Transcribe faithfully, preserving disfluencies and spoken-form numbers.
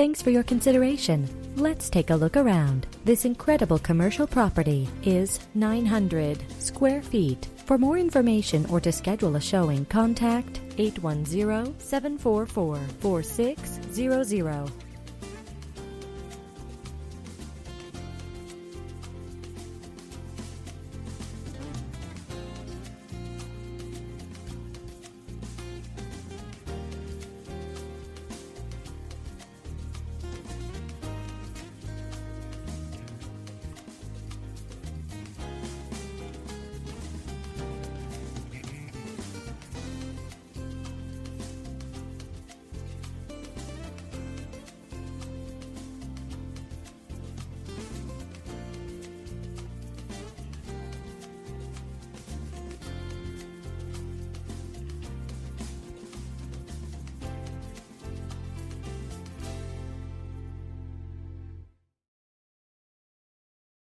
Thanks for your consideration. Let's take a look around. This incredible commercial property is nine hundred square feet. For more information or to schedule a showing, contact eight one zero, seven four four, four six zero zero.